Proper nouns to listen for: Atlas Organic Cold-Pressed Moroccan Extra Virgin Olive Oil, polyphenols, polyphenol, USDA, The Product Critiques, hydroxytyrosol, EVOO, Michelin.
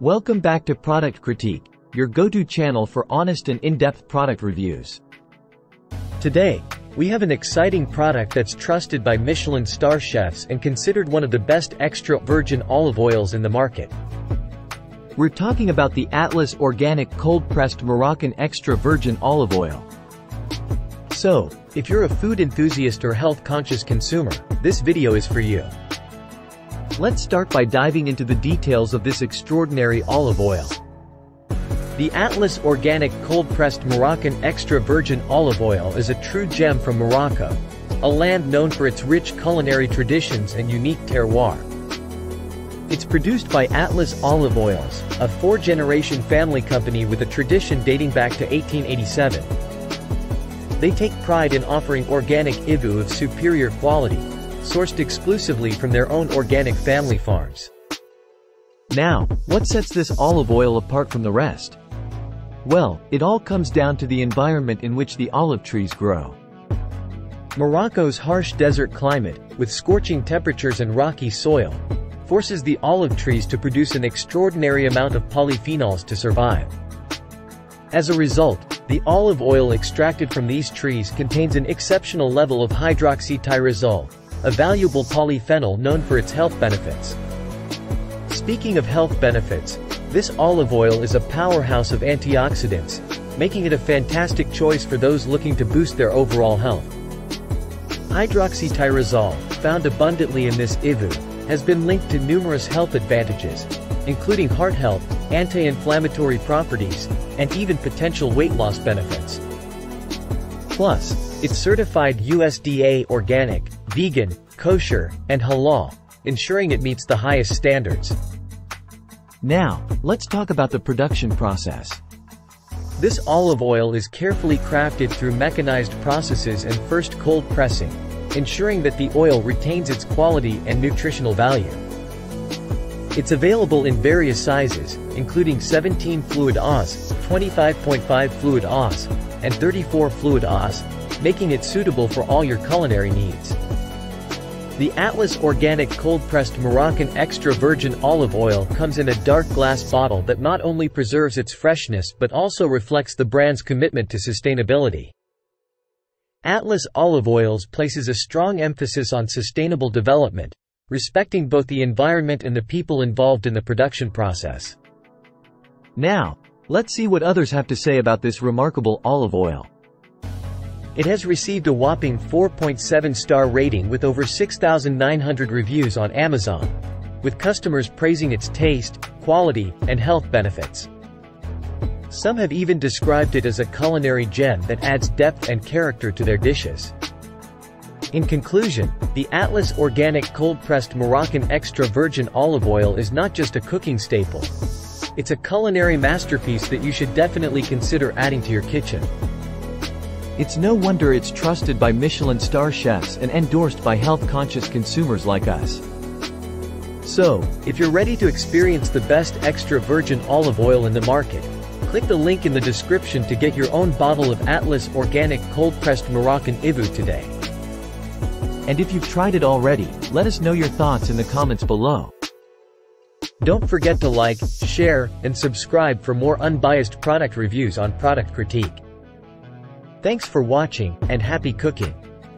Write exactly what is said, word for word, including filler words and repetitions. Welcome back to Product Critique, your go-to channel for honest and in-depth product reviews. Today, we have an exciting product that's trusted by Michelin star chefs and considered one of the best extra virgin olive oils in the market. We're talking about the Atlas Organic Cold-Pressed Moroccan Extra Virgin Olive Oil. So, if you're a food enthusiast or health-conscious consumer, this video is for you. Let's start by diving into the details of this extraordinary olive oil. The Atlas Organic Cold-Pressed Moroccan Extra Virgin Olive Oil is a true gem from Morocco, a land known for its rich culinary traditions and unique terroir. It's produced by Atlas Olive Oils, a four-generation family company with a tradition dating back to eighteen eighty-seven. They take pride in offering organic E V O O of superior quality, sourced exclusively from their own organic family farms. Now, what sets this olive oil apart from the rest? Well, it all comes down to the environment in which the olive trees grow. Morocco's harsh desert climate, with scorching temperatures and rocky soil, forces the olive trees to produce an extraordinary amount of polyphenols to survive. As a result, the olive oil extracted from these trees contains an exceptional level of hydroxytyrosol, a valuable polyphenol known for its health benefits. Speaking of health benefits, this olive oil is a powerhouse of antioxidants, making it a fantastic choice for those looking to boost their overall health. Hydroxytyrosol, found abundantly in this E V O O, has been linked to numerous health advantages, including heart health, anti-inflammatory properties, and even potential weight loss benefits. Plus, it's certified U S D A organic, vegan, kosher, and halal, ensuring it meets the highest standards. Now, let's talk about the production process. This olive oil is carefully crafted through mechanized processes and first cold pressing, ensuring that the oil retains its quality and nutritional value. It's available in various sizes, including seventeen fluid oz, twenty-five point five fluid oz, and thirty-four fluid oz, making it suitable for all your culinary needs. The Atlas Organic Cold-Pressed Moroccan Extra Virgin Olive Oil comes in a dark glass bottle that not only preserves its freshness but also reflects the brand's commitment to sustainability. Atlas Olive Oils places a strong emphasis on sustainable development, respecting both the environment and the people involved in the production process. Now, let's see what others have to say about this remarkable olive oil. It has received a whopping four point seven star rating with over six thousand nine hundred reviews on Amazon, with customers praising its taste, quality, and health benefits. Some have even described it as a culinary gem that adds depth and character to their dishes. In conclusion, the Atlas Organic Cold-Pressed Moroccan Extra Virgin Olive Oil is not just a cooking staple. It's a culinary masterpiece that you should definitely consider adding to your kitchen. It's no wonder it's trusted by Michelin star chefs and endorsed by health-conscious consumers like us. So, if you're ready to experience the best extra virgin olive oil in the market, click the link in the description to get your own bottle of Atlas Organic Cold-Pressed Moroccan E V O O today. And if you've tried it already, let us know your thoughts in the comments below. Don't forget to like, share, and subscribe for more unbiased product reviews on Product Critique. Thanks for watching, and happy cooking!